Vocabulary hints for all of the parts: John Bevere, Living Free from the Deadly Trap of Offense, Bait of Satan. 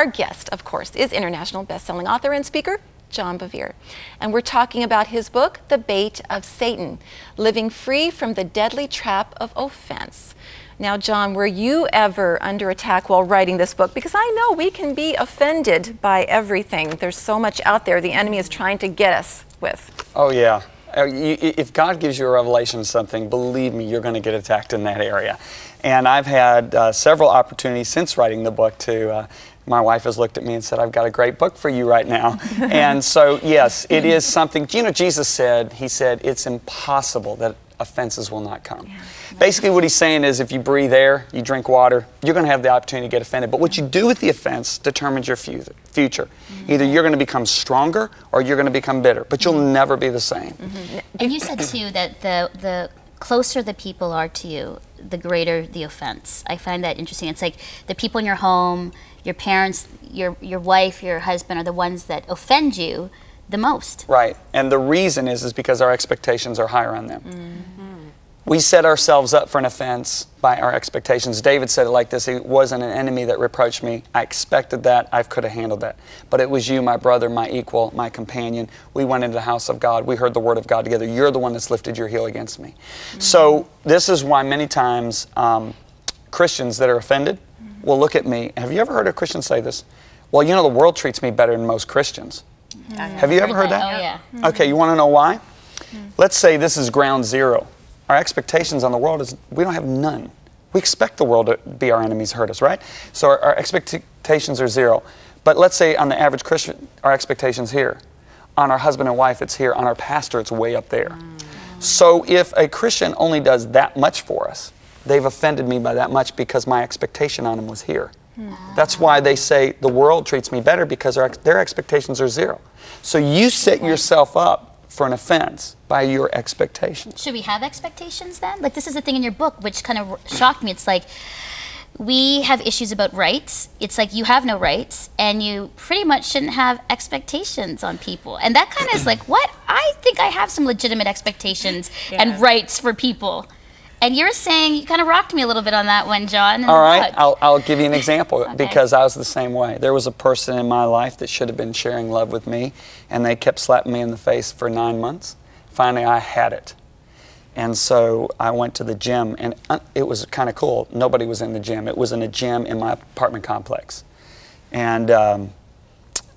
Our guest, of course, is international best-selling author and speaker, John Bevere. And we're talking about his book, The Bait of Satan, Living Free from the Deadly Trap of Offense. Now, John, were you ever under attack while writing this book? Because I know we can be offended by everything. There's so much out there the enemy is trying to get us with. Oh, yeah. If God gives you a revelation of something, believe me, you're going to get attacked in that area. And I've had several opportunities since writing the book to... my wife has looked at me and said, I've got a great book for you right now. And so, yes, it is something. You know, Jesus said, he said, it's impossible that offenses will not come. Yeah. Basically what he's saying is if you breathe air, you drink water, you're going to have the opportunity to get offended. But what you do with the offense determines your future. Mm-hmm. Either you're going to become stronger or you're going to become bitter, but you'll never be the same. Mm-hmm. And you said, too, that the closer the people are to you, the greater the offense. I find that interesting. It's like the people in your home, your parents, your wife, your husband are the ones that offend you the most. Right. And the reason is because our expectations are higher on them. Mm-hmm. We set ourselves up for an offense by our expectations. David said it like this, it wasn't an enemy that reproached me. I expected that, I could have handled that. But it was you, my brother, my equal, my companion. We went into the house of God, we heard the word of God together. You're the one that's lifted your heel against me. Mm-hmm. So this is why many times Christians that are offended will look at me. Have you ever heard a Christian say this? Well, you know, the world treats me better than most Christians. Mm-hmm. Have you ever heard that? Oh, yeah. Mm-hmm. Okay, you want to know why? Mm-hmm. Let's say this is ground zero. Our expectations on the world is we don't have none. We expect the world to be our enemies, hurt us, right? So our expectations are zero. But let's say on the average Christian, our expectations here. On our husband and wife, it's here. On our pastor, it's way up there. Mm-hmm. So if a Christian only does that much for us, they've offended me by that much because my expectation on them was here. Mm. That's why they say the world treats me better because their expectations are zero. So you set yourself up for an offense by your expectations. Should we have expectations then? Like, this is the thing in your book which kind of shocked me. It's like we have issues about rights. It's like you have no rights and you pretty much shouldn't have expectations on people. And that kind of is like, what? I think I have some legitimate expectations and rights for people. And you're saying, you kind of rocked me a little bit on that one, John. All right, I'll give you an example because I was the same way. There was a person in my life that should have been sharing love with me, and they kept slapping me in the face for 9 months. Finally, I had it. And so I went to the gym, and it was kind of cool. Nobody was in the gym. It was in a gym in my apartment complex. And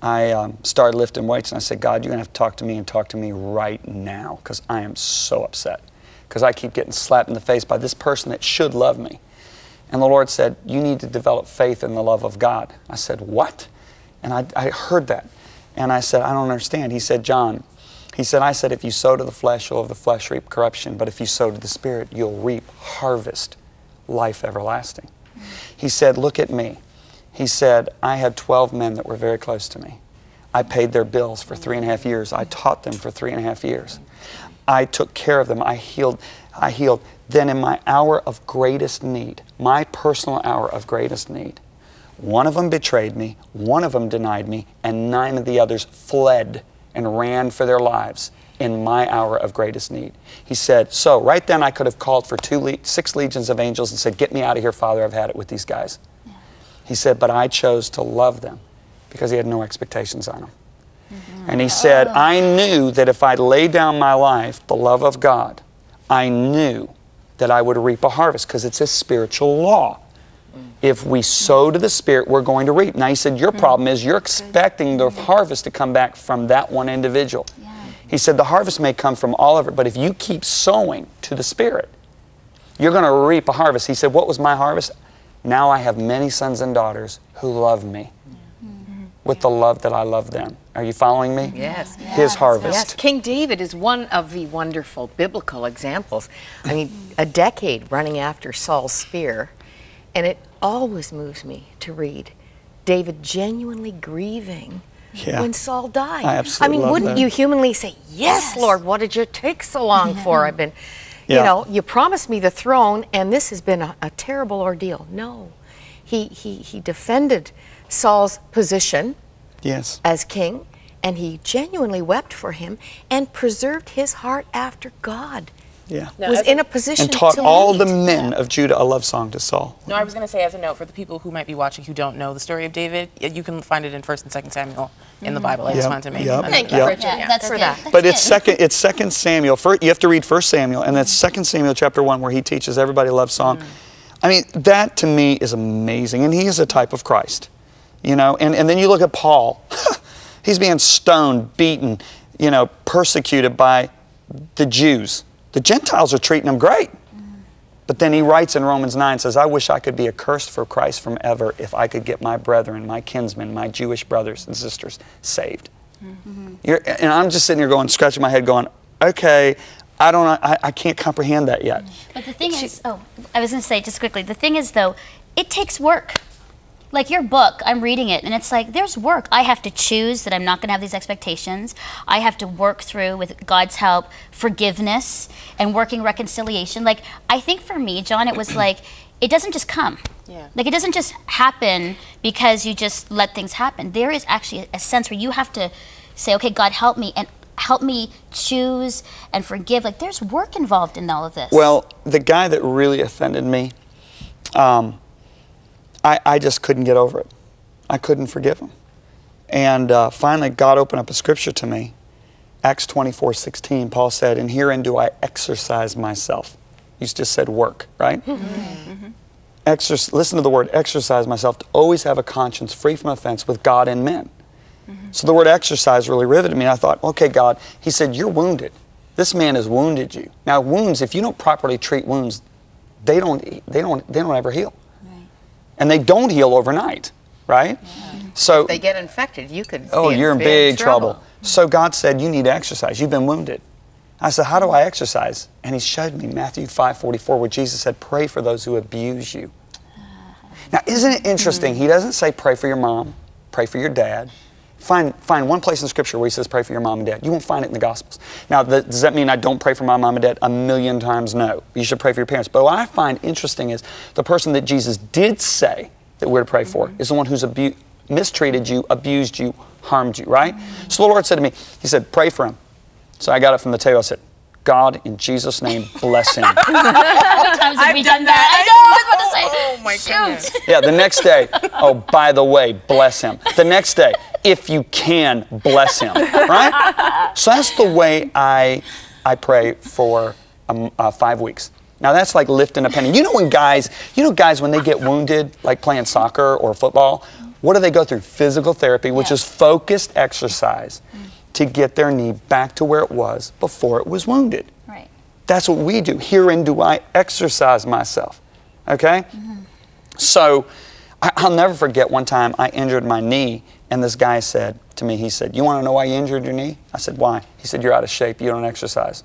I started lifting weights, and I said, God, you're going to have to talk to me and talk to me right now because I am so upset. Because I keep getting slapped in the face by this person that should love me. And the Lord said, you need to develop faith in the love of God. I said, what? And I heard that. And I said, I don't understand. He said, John, I said, if you sow to the flesh, you'll of the flesh reap corruption. But if you sow to the Spirit, you'll reap harvest, life everlasting. He said, look at me. He said, I had 12 men that were very close to me. I paid their bills for 3.5 years. I taught them for 3.5 years. I took care of them. I healed. Then in my hour of greatest need, my personal hour of greatest need, one of them betrayed me, one of them denied me, and 9 of the others fled and ran for their lives in my hour of greatest need. He said, so right then I could have called for 6 legions of angels and said, get me out of here, Father, I've had it with these guys. Yeah. He said, but I chose to love them because he had no expectations on them. And he said, I knew that if I laid down my life, the love of God, I knew that I would reap a harvest because it's a spiritual law. If we sow to the Spirit, we're going to reap. Now, he said, your problem is you're expecting the harvest to come back from that one individual. Yeah. He said, the harvest may come from all of it, but if you keep sowing to the Spirit, you're going to reap a harvest. He said, what was my harvest? Now I have many sons and daughters who love me with the love that I love them. Are you following me? Yes. His harvest. Yes. King David is one of the wonderful biblical examples. I mean, a decade running after Saul's spear, and it always moves me to read David genuinely grieving when Saul died. I mean, wouldn't you humanly say, yes, Lord, what did you take so long for? I've been, you know, you promised me the throne, and this has been a terrible ordeal. No, he defended Saul's position as king, and he genuinely wept for him and preserved his heart after God Yeah. No, was in a position and taught to all lead. The men of Judah a love song to Saul. No, I was going to say, as a note for the people who might be watching who don't know the story of David, you can find it in 1 and 2 Samuel in the Bible. I just wanted to make it. Thank you, Richard. Yeah, that's for that. But it's Second Samuel. First, you have to read 1 Samuel, and then 2 Samuel chapter 1, where he teaches everybody a love song. I mean, that to me is amazing, and he is a type of Christ, you know. And then you look at Paul. He's being stoned, beaten, you know, persecuted by the Jews. The Gentiles are treating him great. But then he writes in Romans 9, says, I wish I could be accursed for Christ from ever if I could get my brethren, my kinsmen, my Jewish brothers and sisters saved. And I'm just sitting here going, scratching my head going, okay, I can't comprehend that yet. But the thing is, I was going to say just quickly, the thing is though, it takes work. Like your book, I'm reading it, and it's like, there's work. I have to choose that I'm not going to have these expectations. I have to work through, with God's help, forgiveness and working reconciliation. Like, I think for me, John, it was like, it doesn't just come. Yeah. Like, it doesn't just happen because you just let things happen. There is actually a sense where you have to say, okay, God, help me, and help me choose and forgive. Like, there's work involved in all of this. Well, the guy that really offended me, I just couldn't get over it. I couldn't forgive him. And finally, God opened up a scripture to me. Acts 24:16, Paul said, and herein do I exercise myself. You just said work, right? Listen to the word exercise myself, to always have a conscience free from offense with God and men. So the word exercise really riveted me. I thought, okay, God, he said, you're wounded. This man has wounded you. Now wounds, if you don't properly treat wounds, they don't ever heal. And they don't heal overnight, right? So if they get infected, you could be in you're in big trouble. So God said, you need to exercise. You've been wounded. I said, how do I exercise? And he showed me Matthew 5:44, where Jesus said, pray for those who abuse you. Now, isn't it interesting? He doesn't say pray for your mom, pray for your dad. Find one place in Scripture where he says pray for your mom and dad. You won't find it in the Gospels. Now, does that mean I don't pray for my mom and dad? A million times no. You should pray for your parents. But what I find interesting is the person that Jesus did say that we're to pray for is the one who's mistreated you, abused you, harmed you, right? So the Lord said to me, he said, pray for him. So I got up from the table. I said, God, in Jesus' name, bless him. I've done that. I know. I was about to say. Oh, my goodness. Yeah, the next day, oh, by the way, bless him. The next day, if you can, bless him, right? So that's the way I pray for 5 weeks. Now, that's like lifting a penny. You know when guys, when they get wounded, like playing soccer or football, what do they go through? Physical therapy, which is focused exercise to get their knee back to where it was before it was wounded. Right. That's what we do. Herein do I exercise myself, okay? So I'll never forget one time I injured my knee, and this guy said to me, he said, you want to know why you injured your knee? I said, why? He said, you're out of shape. You don't exercise.